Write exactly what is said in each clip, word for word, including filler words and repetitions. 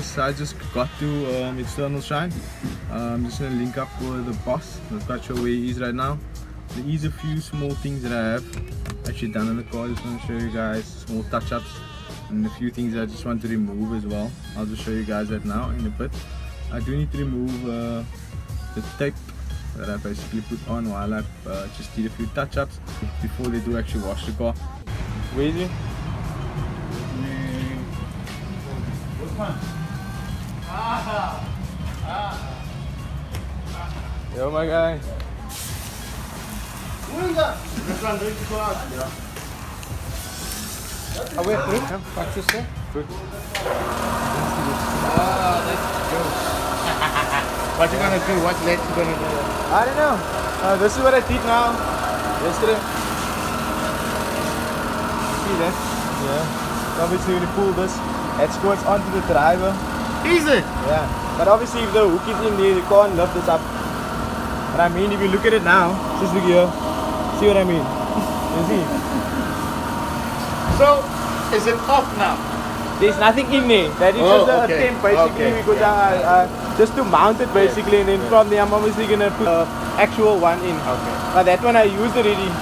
So I just got to um, External Shine. uh, I'm just going to link up with the boss. I'm not quite sure where he is right now. There is a few small things that I have actually done in the car. I just want to show you guys small touch-ups and a few things that I just want to remove as well. I'll just show you guys that now in a bit. I do need to remove uh, the tape that I basically put on while I uh, just did a few touch-ups before they do actually wash the car. Where is it? Yo, my guy. Who's that? This one drinks for us, yeah. Are we through? What's this thing? Good. Ah, let's go. What you gonna do? What let's you gonna do? I don't know. Uh, this is what I did now. Yesterday. See that? Yeah. Obviously, when you pull this, it squirts onto the driver. Easy. Yeah. But obviously, if the hook is in there, you can't lift this up. But I mean, if you look at it now, just look here. See what I mean? You see? So, is it off now? There's nothing in there. That is oh, just an okay. attempt, basically, okay. because okay. I, uh, just to mount it, basically, yes. and then yes. from there, I'm obviously gonna put the actual one in. Okay. But that one I used already.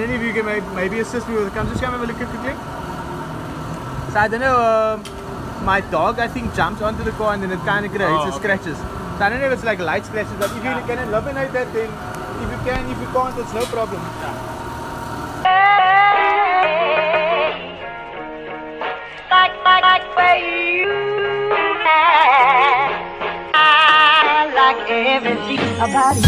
and any of you can maybe, maybe assist me with it. Come, just come have a look quickly. So I don't know, uh, my dog I think jumps onto the car and then it kind of creates oh, okay. scratches. So I don't know if it's like light scratches, but if you yeah. can eliminate that, then if you can, if you can't, it's no problem. Yeah. About it.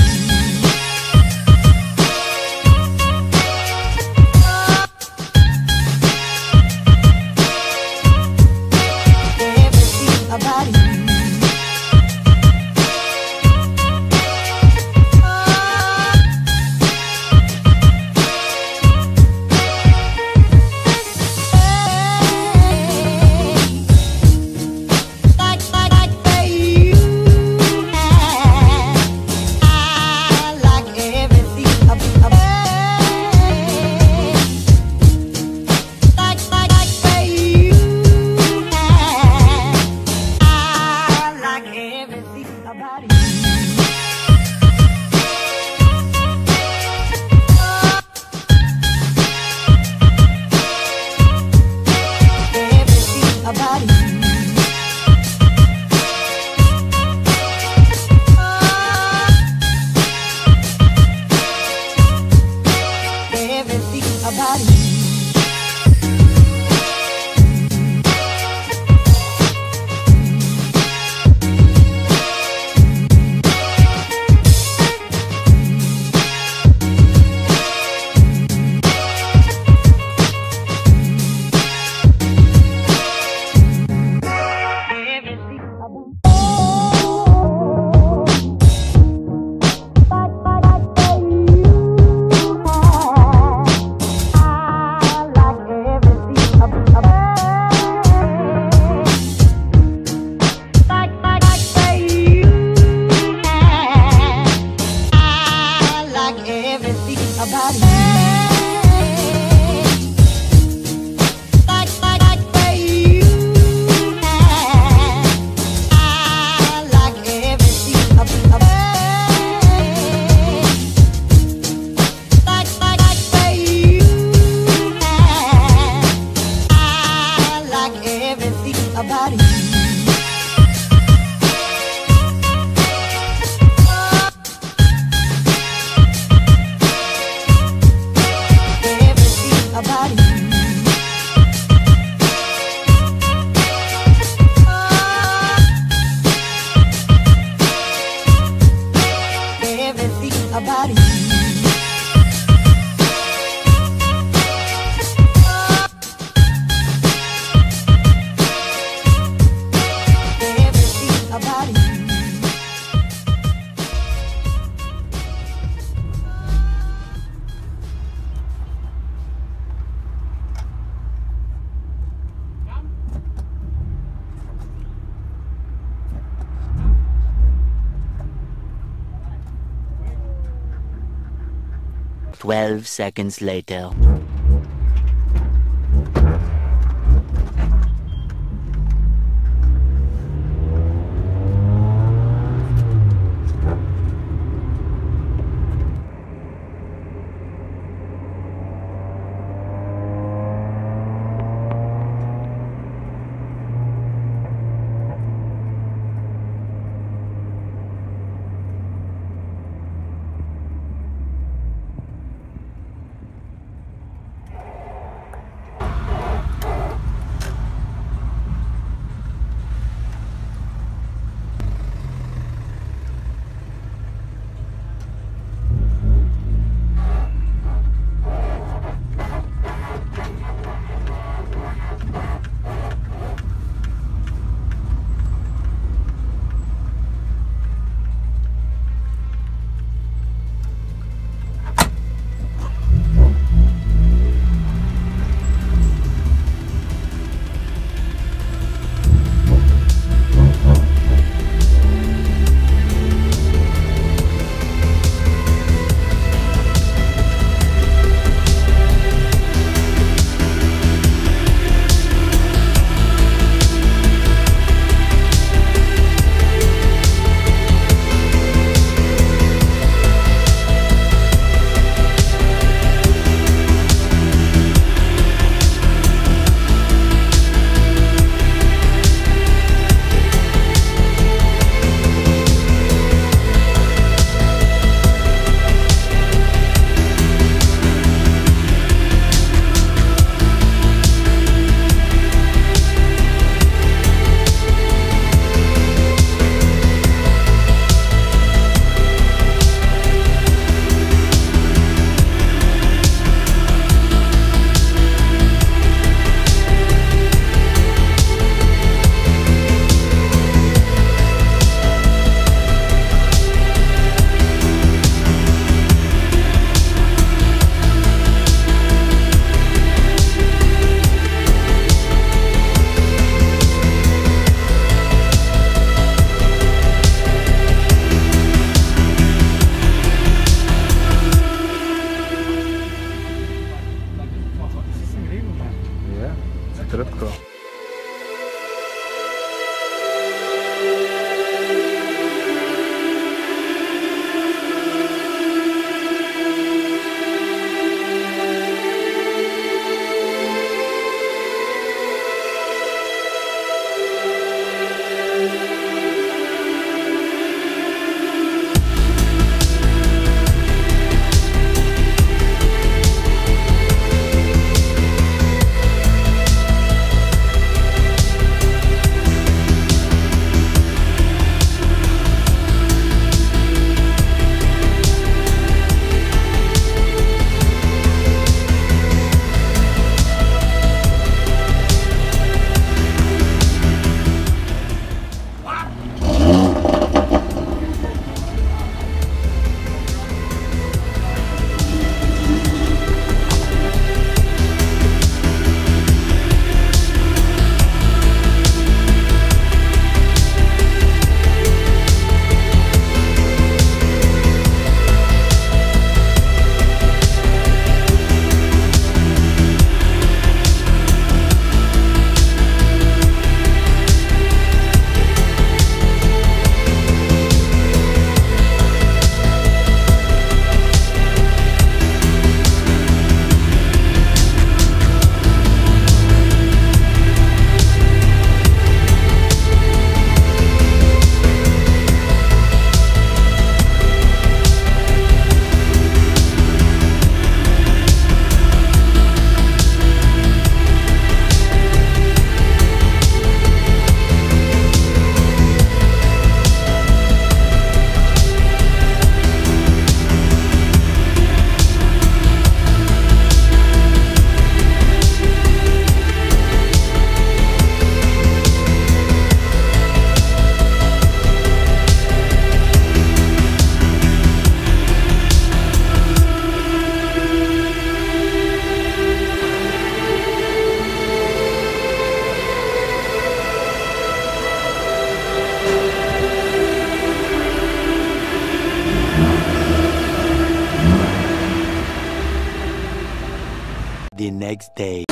Twelve seconds later. the next day.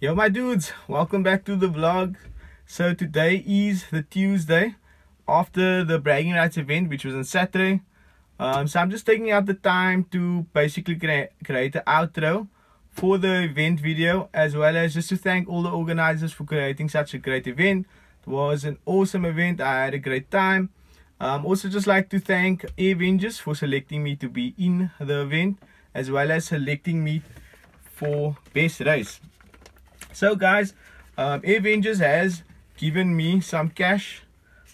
Yo my dudes, welcome back to the vlog. So today is the Tuesday after the bragging rights event, which was on Saturday. Um, so I'm just taking out the time to basically crea create an outro for the event video, as well as just to thank all the organizers for creating such a great event. It was an awesome event. I had a great time. Um, also just like to thank Airvengers for selecting me to be in the event, as well as selecting me for best race. So guys, um, Airvengers has given me some cash.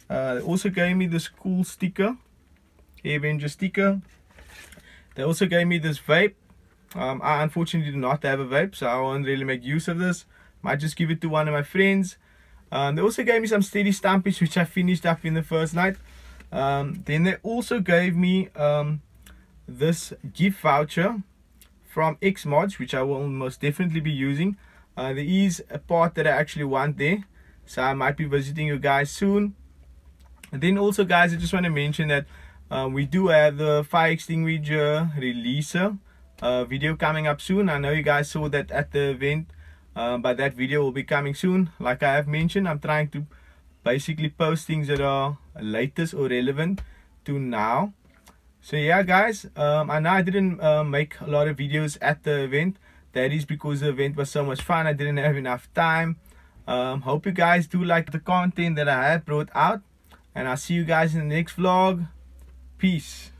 Uh, they also gave me this cool sticker, Airvengers sticker. They also gave me this vape. Um, I unfortunately do not have a vape, so I won't really make use of this. Might just give it to one of my friends. Um, they also gave me some steady stampish, which I finished up in the first night. Um, then they also gave me um, this gift voucher from Xmods, which I will most definitely be using. Uh, there is a part that I actually want there, so I might be visiting you guys soon. And then also guys, I just want to mention that uh, we do have the fire extinguisher releaser uh, video coming up soon. I know you guys saw that at the event, uh, but that video will be coming soon. Like I have mentioned, I'm trying to basically post things that are latest or relevant to now. So yeah guys, um, I know I didn't uh, make a lot of videos at the event. That is because the event was so much fun. I didn't have enough time. Um, hope you guys do like the content that I have brought out. And I'll see you guys in the next vlog. Peace.